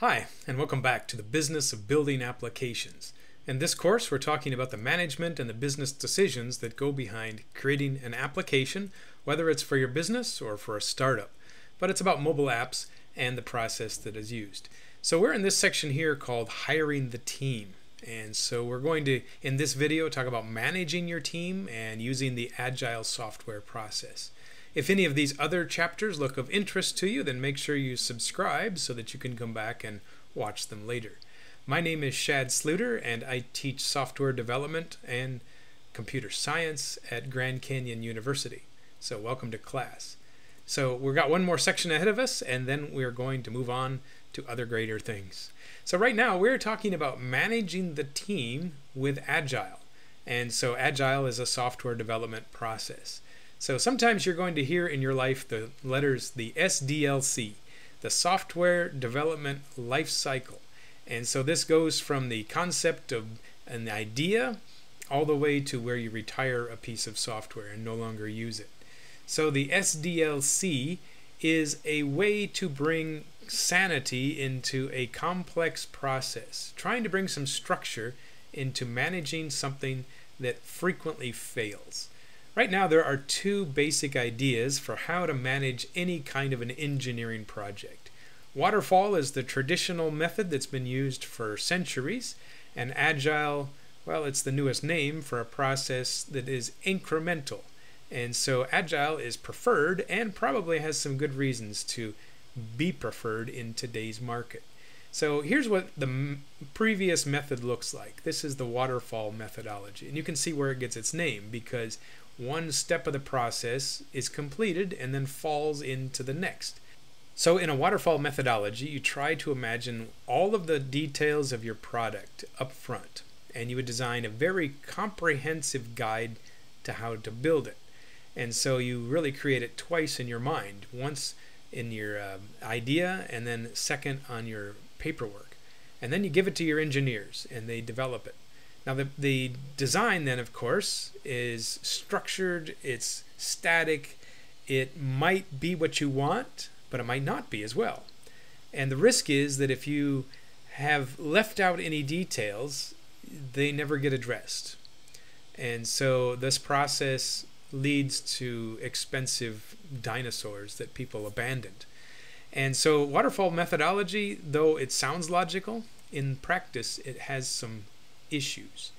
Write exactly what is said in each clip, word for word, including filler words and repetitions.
Hi, and welcome back to the business of building applications. In this course, we're talking about the management and the business decisions that go behind creating an application, whether it's for your business or for a startup. But it's about mobile apps and the process that is used. So we're in this section here called hiring the team. And so we're going to, in this video, talk about managing your team and using the Agile software process. If any of these other chapters look of interest to you, then make sure you subscribe so that you can come back and watch them later. My name is Shad Sluter, and I teach software development and computer science at Grand Canyon University. So welcome to class. So we've got one more section ahead of us, and then we're going to move on to other greater things. So right now, we're talking about managing the team with Agile. And so Agile is a software development process. So sometimes you're going to hear in your life the letters, the S D L C, the Software Development Life Cycle. And so this goes from the concept of an idea all the way to where you retire a piece of software and no longer use it. So the S D L C is a way to bring sanity into a complex process, trying to bring some structure into managing something that frequently fails. Right now, there are two basic ideas for how to manage any kind of an engineering project. Waterfall is the traditional method that's been used for centuries, and Agile, well, it's the newest name for a process that is incremental. And so Agile is preferred and probably has some good reasons to be preferred in today's market. So here's what the previous method looks like. This is the waterfall methodology, and you can see where it gets its name because one step of the process is completed and then falls into the next. So in a waterfall methodology, you try to imagine all of the details of your product up front, and you would design a very comprehensive guide to how to build it. And so you really create it twice in your mind, once in your um, idea and then second on your paperwork. And then you give it to your engineers and they develop it. Now the, the design then, of course, is structured, it's static, it might be what you want, but it might not be as well. And the risk is that if you have left out any details, they never get addressed. And so this process leads to expensive dinosaurs that people abandoned. And so waterfall methodology, though it sounds logical, in practice it has some issues.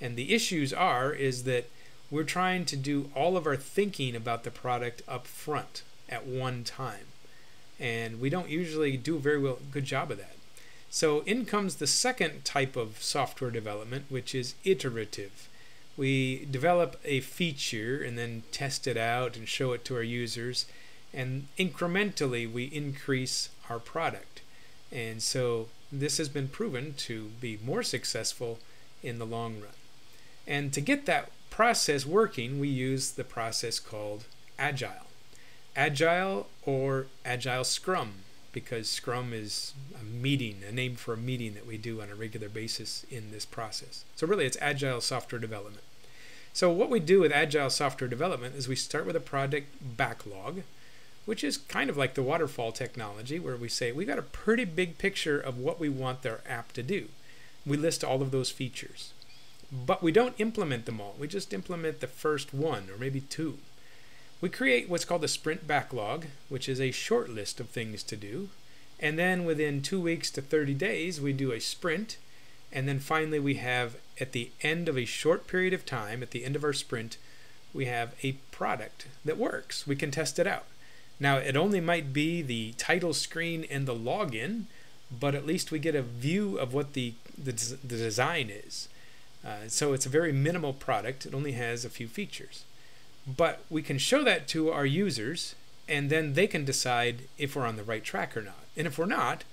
And the issues are is that we're trying to do all of our thinking about the product up front at one time, and we don't usually do a very well good job of that. So in comes the second type of software development, which is iterative. We develop a feature and then test it out and show it to our users, and incrementally we increase our product. And so this has been proven to be more successful in the long run. And to get that process working, we use the process called Agile. Agile or Agile Scrum, because Scrum is a meeting, a name for a meeting that we do on a regular basis in this process. So really it's Agile software development. So what we do with Agile software development is we start with a product backlog, which is kind of like the waterfall technology, where we say we got a pretty big picture of what we want their app to do. We list all of those features, but we don't implement them all. We just implement the first one or maybe two. We create what's called a sprint backlog, which is a short list of things to do, and then within two weeks to thirty days we do a sprint, and then finally we have, at the end of a short period of time, at the end of our sprint, we have a product that works. We can test it out. Now, it only might be the title screen and the login, but at least we get a view of what the, the, the design is. Uh, so it's a very minimal product. It only has a few features. But we can show that to our users, and then they can decide if we're on the right track or not. And if we're not,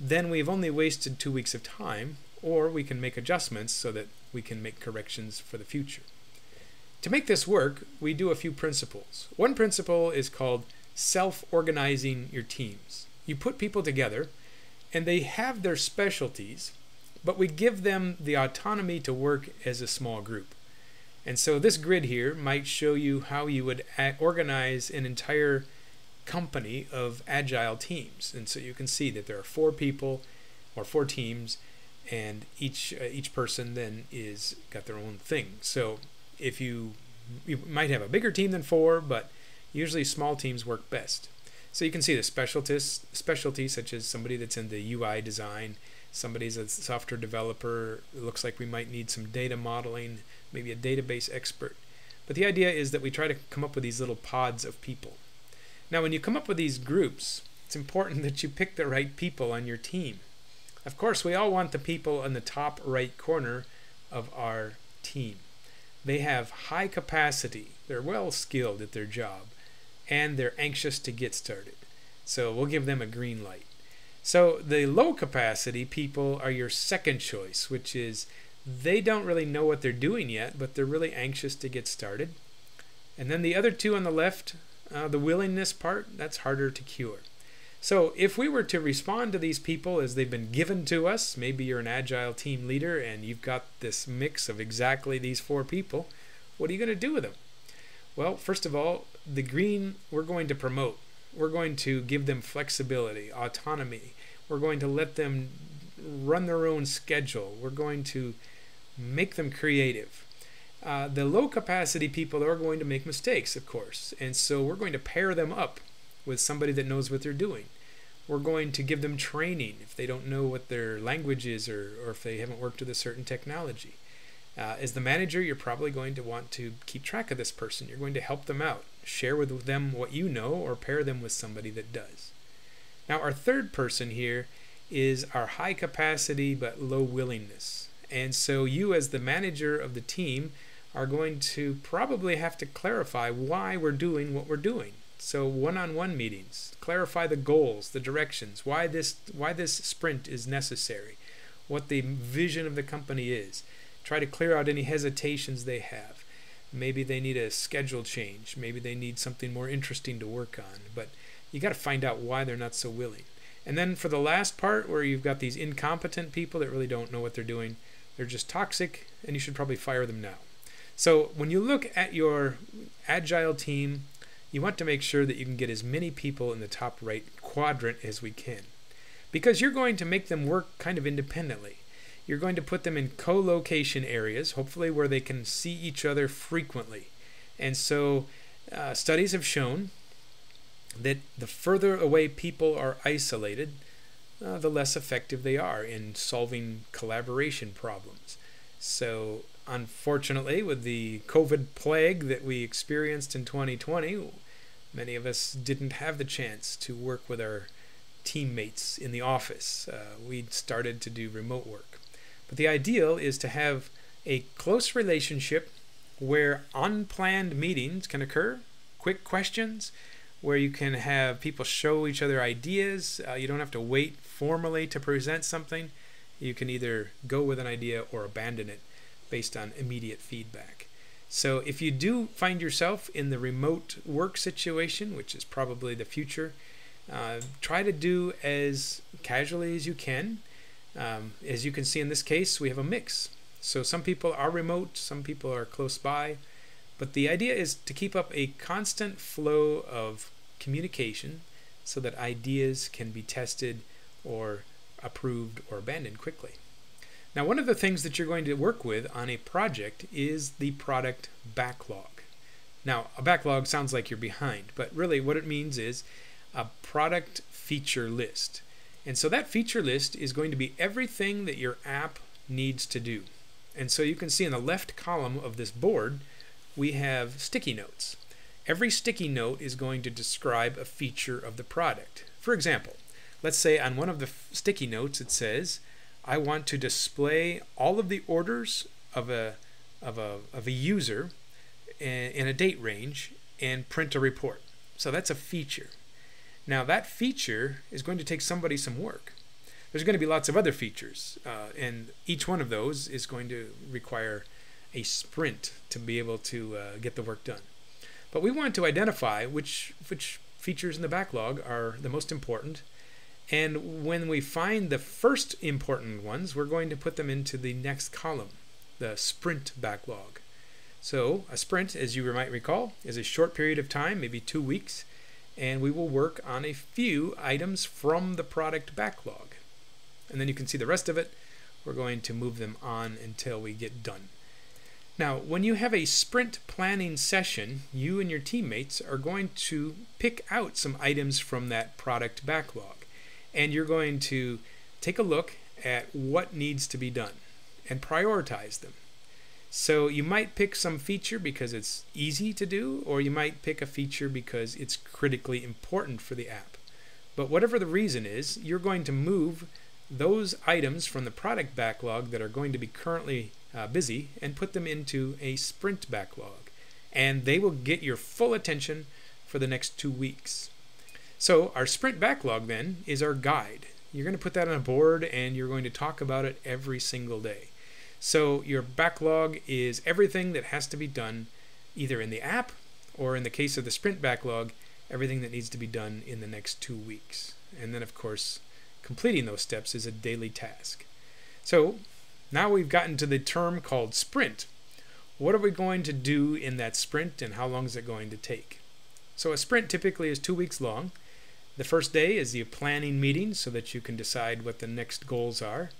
then we've only wasted two weeks of time, or we can make adjustments so that we can make corrections for the future. To make this work, we do a few principles. One principle is called self-organizing your teams. You put people together and they have their specialties, but we give them the autonomy to work as a small group. And so this grid here might show you how you would organize an entire company of agile teams. And so you can see that there are four people or four teams, and each uh, each person then is got their own thing. So if you you might have a bigger team than four, but usually small teams work best. So you can see the specialties specialties such as somebody that's in the U I design, somebody's a software developer. It looks like we might need some data modeling, maybe a database expert. But the idea is that we try to come up with these little pods of people. Now, when you come up with these groups, it's important that you pick the right people on your team. Of course, we all want the people in the top right corner of our team. They have high capacity, they're well skilled at their job, and they're anxious to get started. So we'll give them a green light. So the low capacity people are your second choice, which is they don't really know what they're doing yet, but they're really anxious to get started. And then the other two on the left, uh, the willingness part, that's harder to cure. So if we were to respond to these people as they've been given to us, maybe you're an agile team leader and you've got this mix of exactly these four people, what are you going to do with them? Well, first of all, the green, we're going to promote. We're going to give them flexibility, autonomy. We're going to let them run their own schedule. We're going to make them creative. Uh, the low capacity people are going to make mistakes, of course, and so we're going to pair them up with somebody that knows what they're doing. We're going to give them training if they don't know what their language is, or, or if they haven't worked with a certain technology. Uh, as the manager, you're probably going to want to keep track of this person. You're going to help them out. Share with them what you know, or pair them with somebody that does. Now, our third person here is our high capacity but low willingness. And so you, as the manager of the team, are going to probably have to clarify why we're doing what we're doing. So one-on-one meetings, clarify the goals, the directions, why this, why this sprint is necessary, what the vision of the company is. Try to clear out any hesitations they have. Maybe they need a schedule change. Maybe they need something more interesting to work on. But you got to find out why they're not so willing. And then for the last part, where you've got these incompetent people that really don't know what they're doing, they're just toxic, and you should probably fire them now. So when you look at your agile team, you want to make sure that you can get as many people in the top right quadrant as we can, because you're going to make them work kind of independently. You're going to put them in co-location areas, hopefully where they can see each other frequently. And so uh, studies have shown that the further away people are isolated, uh, the less effective they are in solving collaboration problems. So unfortunately, with the COVID plague that we experienced in twenty twenty, many of us didn't have the chance to work with our teammates in the office. Uh, we started to do remote work. But the ideal is to have a close relationship where unplanned meetings can occur, quick questions, where you can have people show each other ideas. Uh, you don't have to wait formally to present something. You can either go with an idea or abandon it based on immediate feedback. So if you do find yourself in the remote work situation, which is probably the future, uh, try to do as casually as you can. Um, as you can see in this case, we have a mix. So some people are remote, some people are close by, but the idea is to keep up a constant flow of communication so that ideas can be tested or approved or abandoned quickly. Now, one of the things that you're going to work with on a project is the product backlog. Now, a backlog sounds like you're behind, but really what it means is a product feature list. And so that feature list is going to be everything that your app needs to do. And so you can see in the left column of this board, we have sticky notes. Every sticky note is going to describe a feature of the product. For example, let's say on one of the sticky notes it says, I want to display all of the orders of a, of a, of a user in a date range and print a report. So that's a feature. Now, that feature is going to take somebody some work. There's going to be lots of other features, uh, and each one of those is going to require a sprint to be able to uh, get the work done. But we want to identify which, which features in the backlog are the most important, and when we find the first important ones, we're going to put them into the next column, the sprint backlog. So a sprint, as you might recall, is a short period of time, maybe two weeks, and we will work on a few items from the product backlog. And then you can see the rest of it. We're going to move them on until we get done. Now, when you have a sprint planning session, you and your teammates are going to pick out some items from that product backlog. And you're going to take a look at what needs to be done and prioritize them. So you might pick some feature because it's easy to do, or you might pick a feature because it's critically important for the app. But whatever the reason is, you're going to move those items from the product backlog that are going to be currently uh, busy and put them into a sprint backlog. And they will get your full attention for the next two weeks. So our sprint backlog then is our guide. You're going to put that on a board and you're going to talk about it every single day. So your backlog is everything that has to be done either in the app or, in the case of the sprint backlog, everything that needs to be done in the next two weeks. And then, of course, completing those steps is a daily task. So now we've gotten to the term called sprint. What are we going to do in that sprint and how long is it going to take? So a sprint typically is two weeks long. The first day is the planning meeting so that you can decide what the next goals are.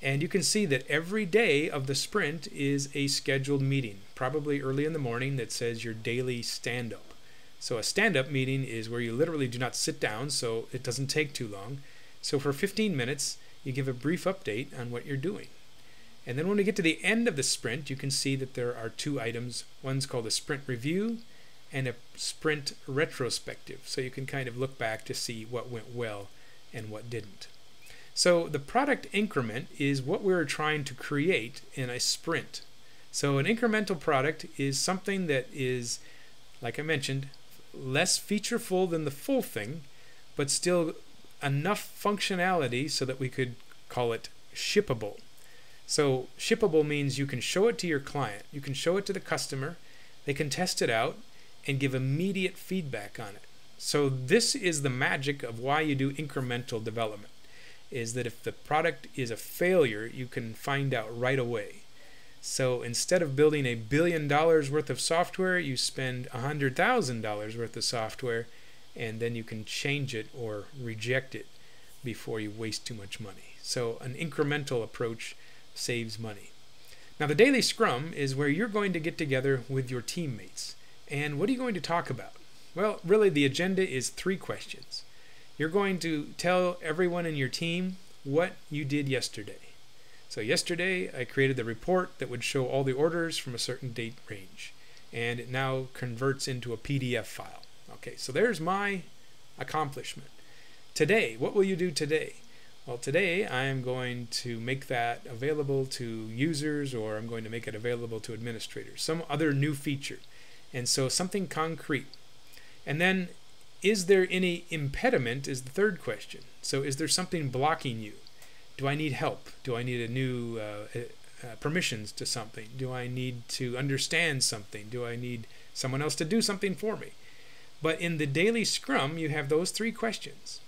And you can see that every day of the sprint is a scheduled meeting, probably early in the morning, that says your daily stand-up. So a stand-up meeting is where you literally do not sit down, so it doesn't take too long. So for fifteen minutes, you give a brief update on what you're doing. And then when we get to the end of the sprint, you can see that there are two items. One's called a sprint review and a sprint retrospective. So you can kind of look back to see what went well and what didn't. So the product increment is what we're trying to create in a sprint. So an incremental product is something that is, like I mentioned, less featureful than the full thing, but still enough functionality so that we could call it shippable. So shippable means you can show it to your client, you can show it to the customer, they can test it out and give immediate feedback on it. So this is the magic of why you do incremental development. Is that if the product is a failure, you can find out right away. So instead of building a billion dollars worth of software, you spend a hundred thousand dollars worth of software, and then you can change it or reject it before you waste too much money. So an incremental approach saves money. Now the Daily Scrum is where you're going to get together with your teammates. And what are you going to talk about? Well, really the agenda is three questions. You're going to tell everyone in your team what you did yesterday. So yesterday I created the report that would show all the orders from a certain date range, and it now converts into a P D F file. Okay, so there's my accomplishment. Today, what will you do today? Well, today I am going to make that available to users, or I'm going to make it available to administrators, some other new feature. And so something concrete. And then, is there any impediment is the third question. So is there something blocking you? Do I need help? Do I need a new uh, uh, permissions to something? Do I need to understand something? Do I need someone else to do something for me? But in the Daily Scrum, you have those three questions.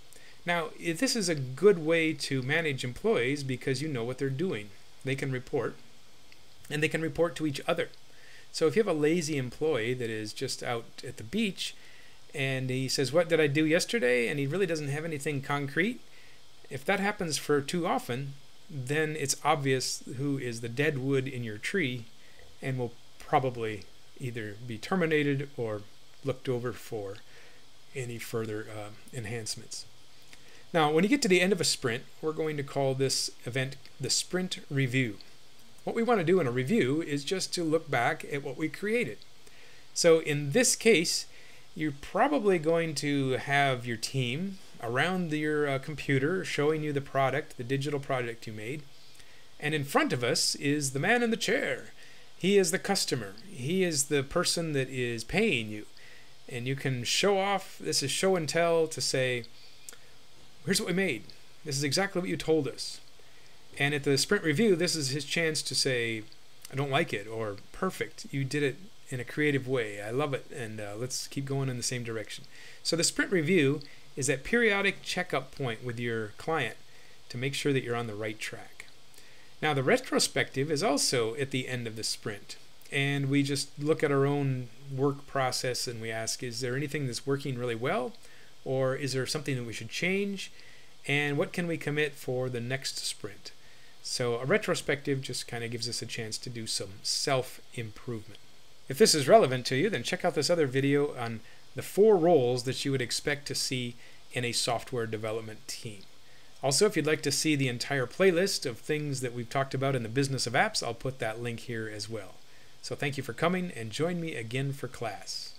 Now, this is a good way to manage employees because you know what they're doing. They can report, and they can report to each other. So if you have a lazy employee that is just out at the beach, and he says, what did I do yesterday? And he really doesn't have anything concrete. If that happens for too often, then it's obvious who is the dead wood in your tree and will probably either be terminated or looked over for any further um, enhancements. Now, when you get to the end of a sprint, we're going to call this event the Sprint Review. What we want to do in a review is just to look back at what we created. So in this case, you're probably going to have your team around your uh, computer showing you the product, the digital product you made. And in front of us is the man in the chair. He is the customer. He is the person that is paying you. And you can show off, this is show and tell, to say, here's what we made. This is exactly what you told us. And at the sprint review, this is his chance to say, I don't like it, or perfect, you did it in a creative way. I love it, and uh, let's keep going in the same direction. So the sprint review is that periodic checkup point with your client to make sure that you're on the right track. Now the retrospective is also at the end of the sprint, and we just look at our own work process and we ask, is there anything that's working really well, or is there something that we should change? and what can we commit for the next sprint. So a retrospective just kind of gives us a chance to do some self-improvement. If this is relevant to you, then check out this other video on the four roles that you would expect to see in a software development team. Also, if you'd like to see the entire playlist of things that we've talked about in the business of apps, I'll put that link here as well. So thank you for coming, and join me again for class.